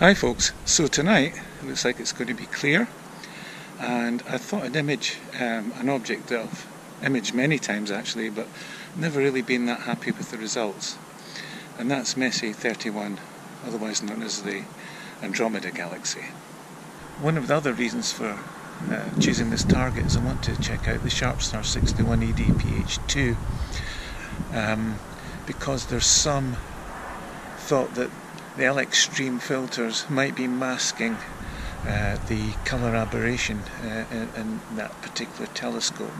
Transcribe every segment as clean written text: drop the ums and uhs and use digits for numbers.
Hi folks, so tonight it looks like it's going to be clear, and I thought I'd image an object that I've imaged many times actually, but never really been that happy with the results, and that's Messier 31, otherwise known as the Andromeda Galaxy. One of the other reasons for choosing this target is I want to check out the Sharpstar 61 EDPH2 because there's some thought that the L-eXtreme filters might be masking the colour aberration in that particular telescope.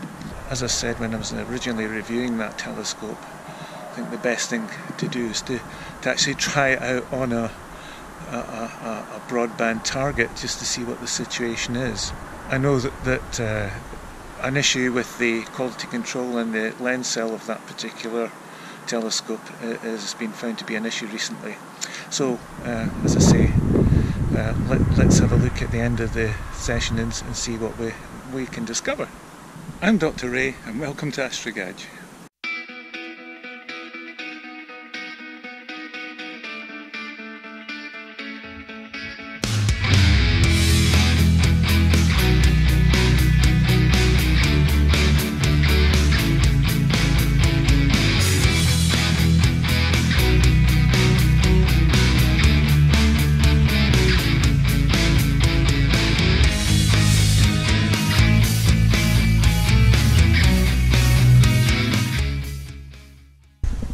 As I said when I was originally reviewing that telescope, I think the best thing to do is to actually try it out on a broadband target just to see what the situation is. I know that an issue with the quality control in the lens cell of that particular telescope has been found to be an issue recently. So, as I say, let's have a look at the end of the session and see what we can discover. I'm Dr. Ray, and welcome to Astrogadge.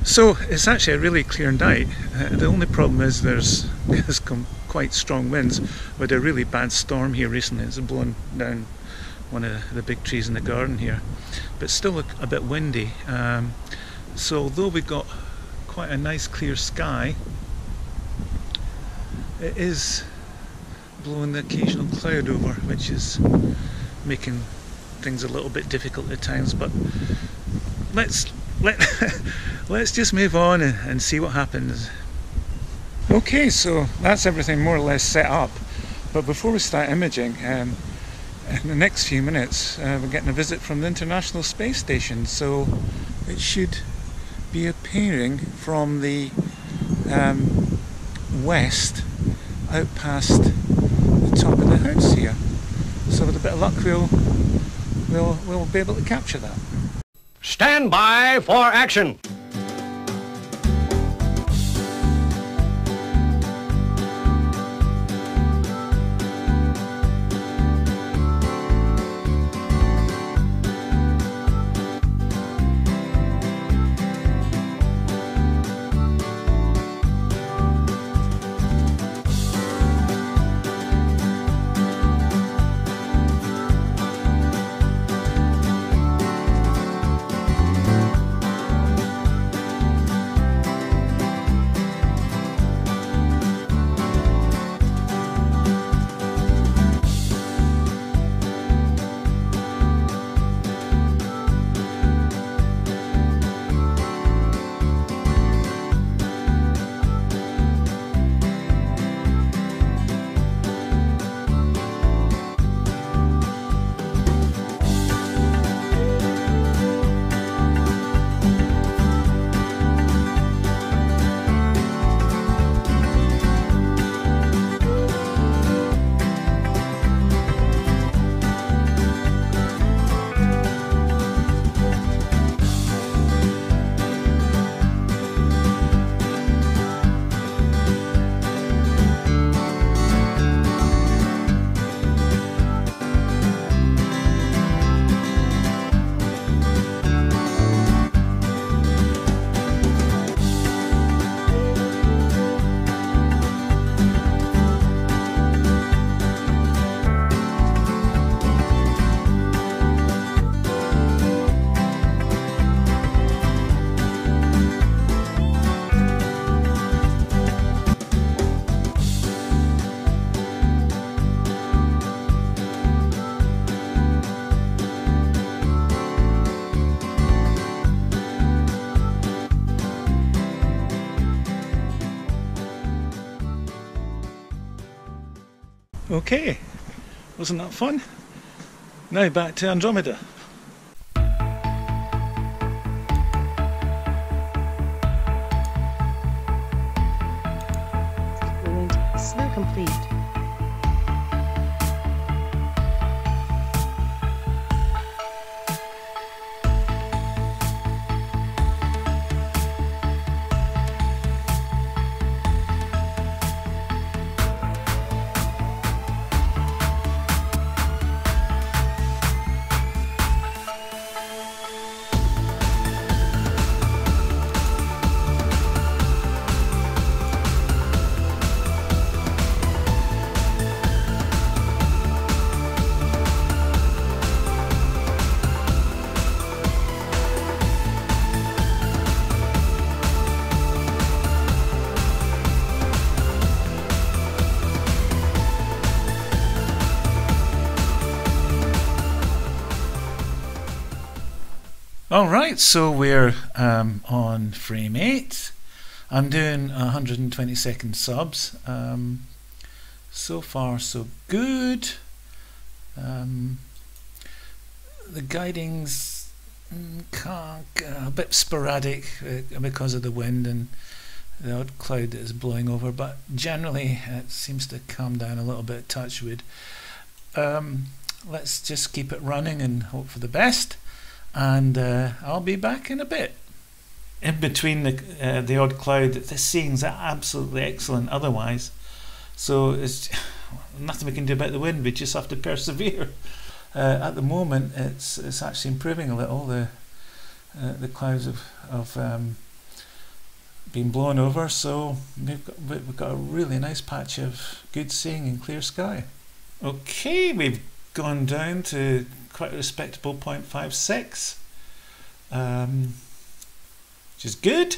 So it's actually a really clear night. The only problem is there's quite strong winds. We had a really bad storm here recently. It's blown down one of the big trees in the garden here. But still a bit windy. So although we got quite a nice clear sky, it is blowing the occasional cloud over, which is making things a little bit difficult at times. But let's just move on and see what happens. Okay, so that's everything more or less set up, but before we start imaging, in the next few minutes we're getting a visit from the International Space Station, so it should be appearing from the west out past the top of the house here, so with a bit of luck we'll be able to capture that. Stand by for action! Okay, wasn't that fun? Now back to Andromeda. Brilliant. complete. Alright, so we're on frame 8. I'm doing 120-second subs. So far so good. The guiding's a bit sporadic because of the wind and the odd cloud that is blowing over, but generally it seems to calm down a little bit, touch wood. Let's just keep it running and hope for the best. And I'll be back in a bit. In between the odd cloud, the seeing's absolutely excellent otherwise. So it's nothing we can do about the wind. We just have to persevere. At the moment, it's actually improving a little. The clouds have been blown over, so we've got a really nice patch of good seeing and clear sky. Okay, we've gone down to quite a respectable 0.56, which is good.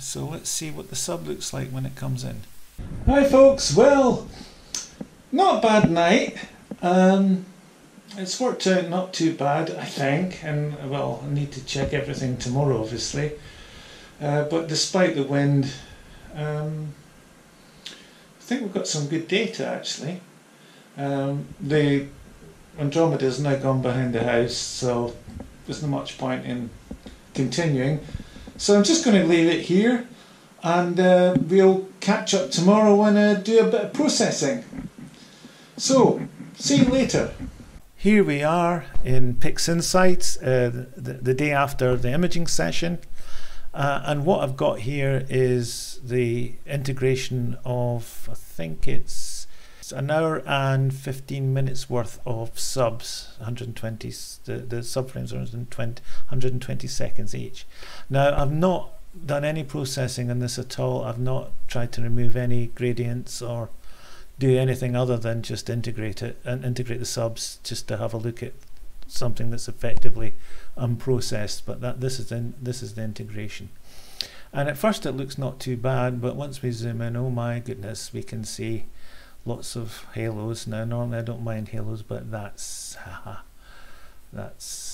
So let's see what the sub looks like when it comes in. Hi folks, well, not a bad night. It's worked out not too bad, I think, and well, I need to check everything tomorrow obviously, but despite the wind, I think we've got some good data actually. The Andromeda's now gone behind the house, so there's not much point in continuing. So I'm just going to leave it here, and we'll catch up tomorrow and do a bit of processing. So, see you later. Here we are in PixInsight, the day after the imaging session. And what I've got here is the integration of, I think it's an hour and 15 minutes worth of subs, 120, the subframes are 120 seconds each. Now I've not done any processing on this at all. I've not tried to remove any gradients or do anything other than just integrate it and integrate the subs just to have a look at something that's effectively unprocessed, but this is the integration. And at first it looks not too bad, but once we zoom in, oh my goodness, we can see lots of halos. Now normally I don't mind halos, but that's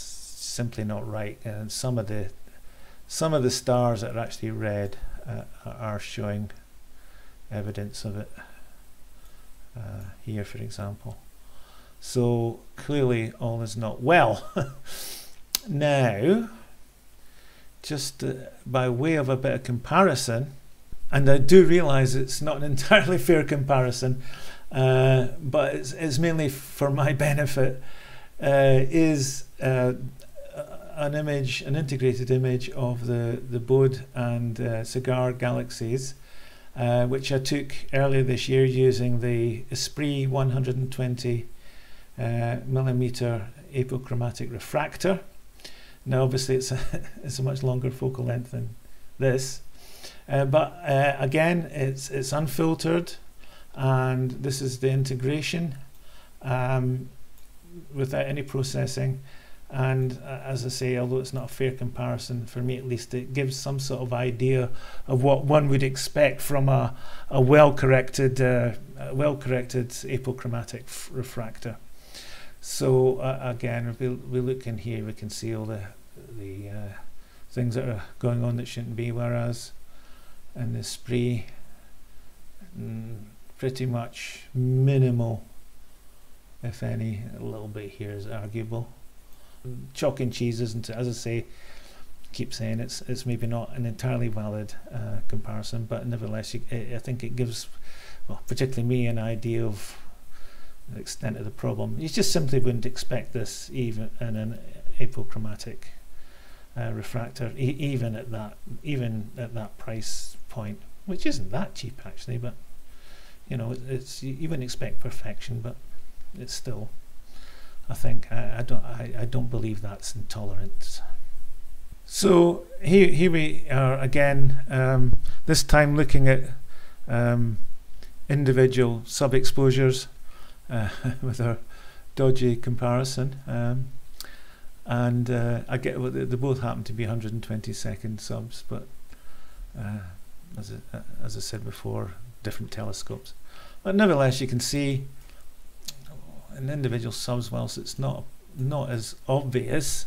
simply not right. And some of the stars that are actually red are showing evidence of it here, for example. So clearly all is not well. Now, just by way of a bit of comparison. And I do realise it's not an entirely fair comparison, but it's mainly for my benefit, is an integrated image of the Bode and Cigar Galaxies, which I took earlier this year using the Esprit 120 millimetre apochromatic refractor. Now obviously it's a much longer focal length than this. But again, it's unfiltered, and this is the integration without any processing. And as I say, although it's not a fair comparison for me at least, it gives some sort of idea of what one would expect from a well-corrected apochromatic refractor. So again, if we look in here, we can see all the things that are going on that shouldn't be, whereas and the Spree, pretty much minimal, if any. A little bit here is arguable. Chalk and cheese isn't, as I say, keep saying it's maybe not an entirely valid comparison, but nevertheless, I think it gives well, particularly me, an idea of the extent of the problem. You just simply wouldn't expect this even in an apochromatic refractor, even at that price point, which isn't that cheap actually, but you know, it's, you wouldn't expect perfection, but it's still, I think, I don't believe that's intolerance. So here we are again, this time looking at individual sub-exposures with our dodgy comparison, and I get, well, they both happen to be 120-second subs, but as I said before, different telescopes. But nevertheless, you can see in individual subs, whilst it's not as obvious,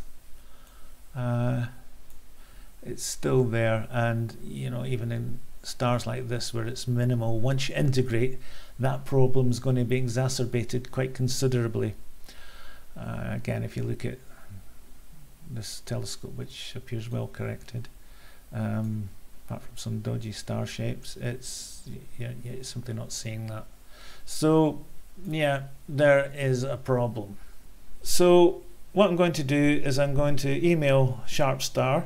it's still there. And you know, even in stars like this where it's minimal, once you integrate, that problem is going to be exacerbated quite considerably. Again, if you look at this telescope, which appears well corrected, apart from some dodgy star shapes, it's simply not seeing that. So yeah, there is a problem. So what I'm going to do is I'm going to email Sharpstar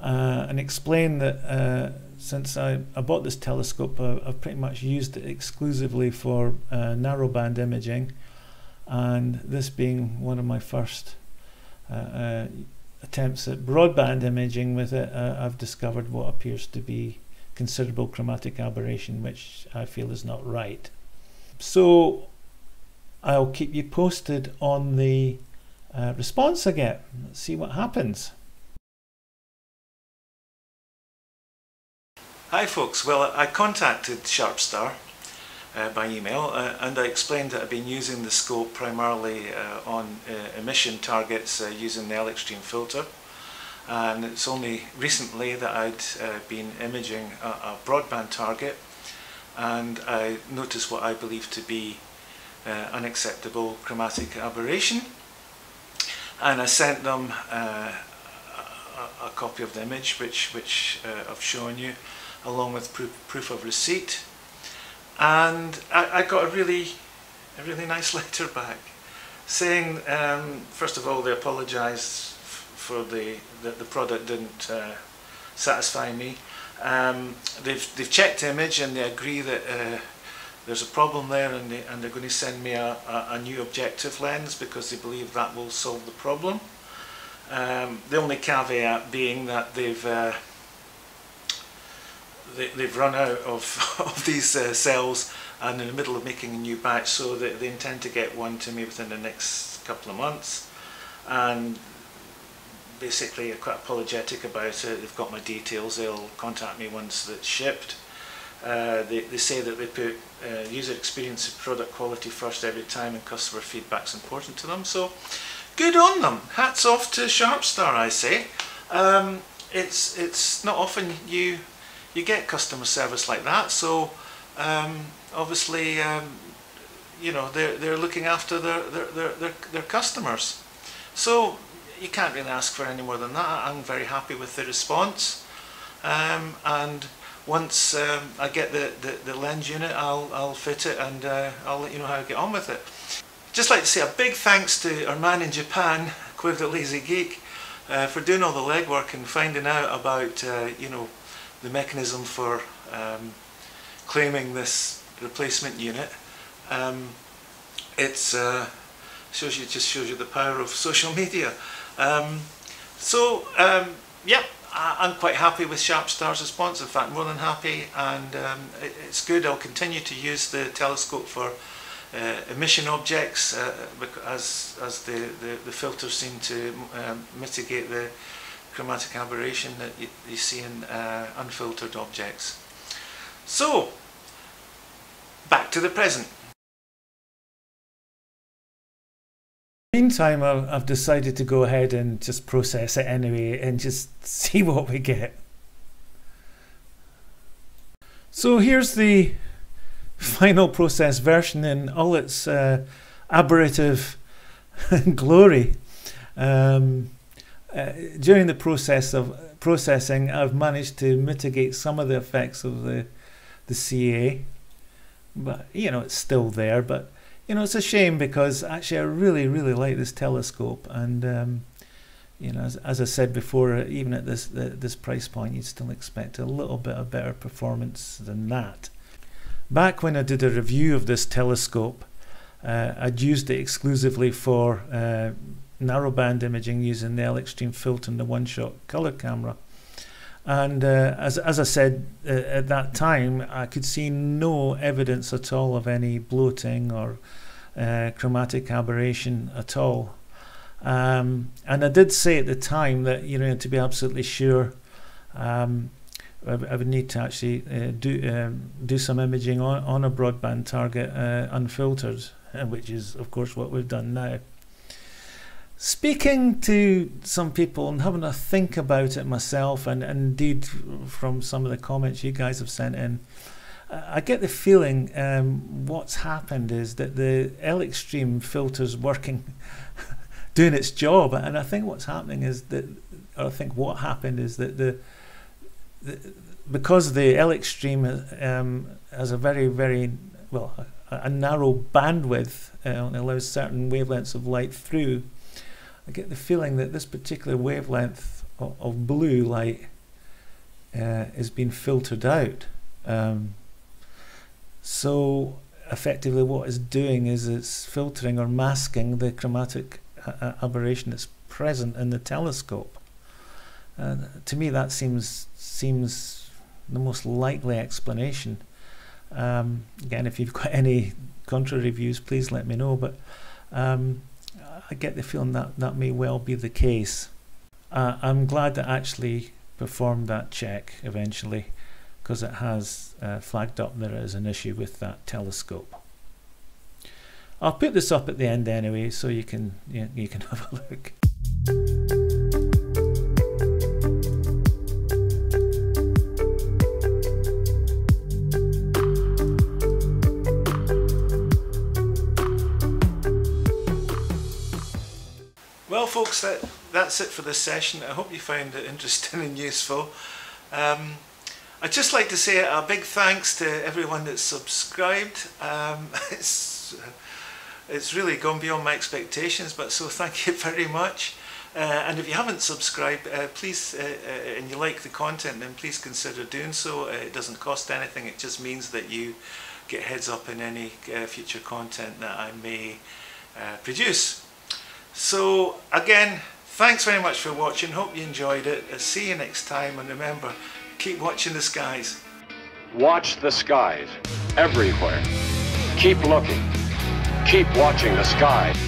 and explain that since I bought this telescope, I've pretty much used it exclusively for narrowband imaging, and this being one of my first attempts at broadband imaging with it, I've discovered what appears to be considerable chromatic aberration, which I feel is not right. So I'll keep you posted on the response I get. Let's see what happens. Hi folks, well, I contacted Sharpstar by email and I explained that I've been using the scope primarily on emission targets using the L-eXtreme filter, and it's only recently that I'd been imaging a broadband target, and I noticed what I believe to be unacceptable chromatic aberration, and I sent them a copy of the image which I've shown you, along with proof of receipt, and I got a really nice letter back saying, first of all, they apologised for that the product didn't satisfy me. They've checked the image and they agree that there's a problem there, and they're going to send me a new objective lens because they believe that will solve the problem. The only caveat being that they've run out of these cells, and in the middle of making a new batch, so they intend to get one to me within the next couple of months. And basically, I'm quite apologetic about it. They've got my details. They'll contact me once it's shipped. They say that they put user experience and product quality first every time, and customer feedback's important to them. So good on them. Hats off to Sharpstar, I say. It's not often you get customer service like that. So obviously, you know, they're looking after their customers. So you can't really ask for any more than that. I'm very happy with the response, and once I get the lens unit, I'll fit it, and I'll let you know how I get on with it. Just like to say a big thanks to our man in Japan, Quiv The Lazy Geek, for doing all the legwork and finding out about you know, the mechanism for claiming this replacement unit. It's just shows you the power of social media. Yeah, I'm quite happy with Sharpstar's response. In fact, more than happy, and it's good. I'll continue to use the telescope for emission objects as the filters seem to mitigate the chromatic aberration that you see in unfiltered objects. So, back to the present. Meantime, I've decided to go ahead and just process it anyway and just see what we get. So here's the final process version in all its aberrative glory. During the process of processing, I've managed to mitigate some of the effects of the the CA, but you know, it's still there. But you know, it's a shame, because actually I really like this telescope, and you know, as I said before, even at this price point, you'd still expect a little bit of better performance than that. Back when I did a review of this telescope, I'd used it exclusively for narrowband imaging using the L-eXtreme filter and the one-shot color camera. And as I said, at that time, I could see no evidence at all of any bloating or chromatic aberration at all. And I did say at the time that, you know, to be absolutely sure, I would need to actually do some imaging on a broadband target unfiltered, which is of course what we've done now. Speaking to some people and having a think about it myself, and indeed from some of the comments you guys have sent in, I get the feeling what's happened is that the L-eXtreme filter's working, doing its job, and I think what's happening is that, or I think what happened is that because the L-eXtreme has a very, very, well, a narrow bandwidth and allows certain wavelengths of light through, I get the feeling that this particular wavelength of blue light is being filtered out. So effectively what it's doing is it's filtering or masking the chromatic aberration that's present in the telescope. To me that seems the most likely explanation. Again, if you've got any contrary views, please let me know, but I get the feeling that that may well be the case. I'm glad that I actually performed that check eventually, because it has flagged up there is an issue with that telescope. I'll put this up at the end anyway, so you can have a look. Well folks, that's it for this session. I hope you found it interesting and useful. I'd just like to say a big thanks to everyone that's subscribed. It's really gone beyond my expectations, but so thank you very much. And if you haven't subscribed, please, and you like the content, then please consider doing so. It doesn't cost anything, it just means that you get heads up in any future content that I may produce. So again, thanks very much for watching, hope you enjoyed it. I'll see you next time, and remember, keep watching the skies. Watch the skies, everywhere. Keep looking. Keep watching the sky.